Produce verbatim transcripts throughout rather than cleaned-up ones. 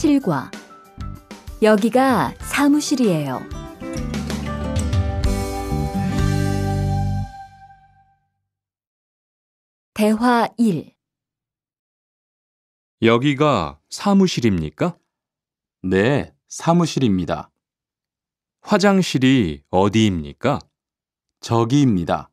실과. 여기가 사무실이에요. 대화 일. 여기가 사무실입니까? 네, 사무실입니다. 화장실이 어디입니까? 저기입니다.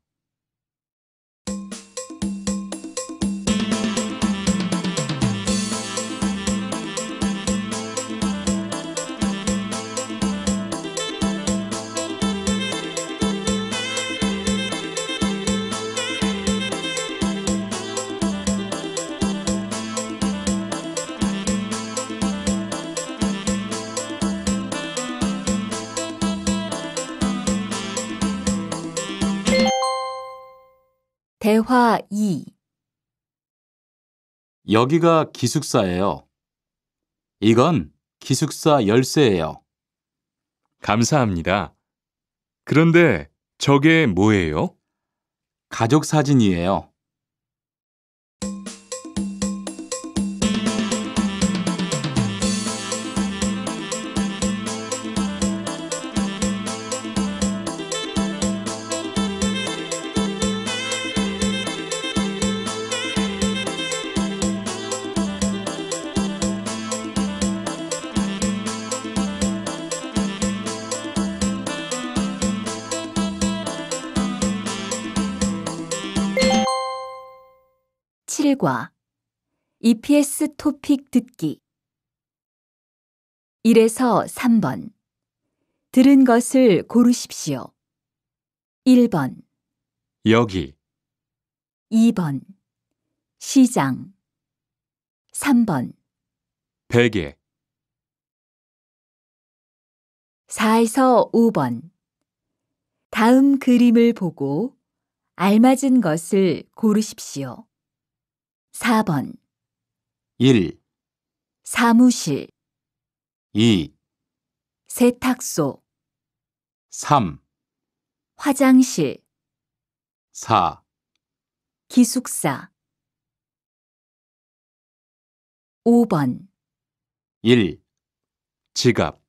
대화 이. 여기가 기숙사예요. 이건 기숙사 열쇠예요. 감사합니다. 그런데 저게 뭐예요? 가족 사진이에요. 실과 이피에스 토픽 듣기. 일에서 삼 번. 들은 것을 고르십시오. 일 번. 여기. 이 번. 시장. 삼 번. 베개. 사에서 오 번. 다음 그림을 보고 알맞은 것을 고르십시오. 사 번. 일. 사무실. 이. 세탁소. 삼. 화장실. 사. 기숙사. 오 번. 일. 지갑.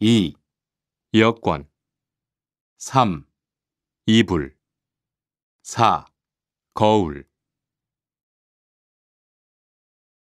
이. 여권. 삼. 이불. 사. 거울.